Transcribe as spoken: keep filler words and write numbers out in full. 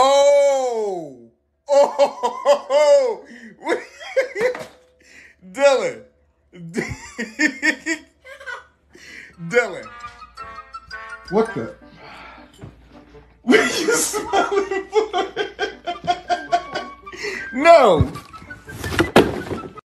Oh! Oh! Dylan. Dylan. What the? What are you smiling for? No.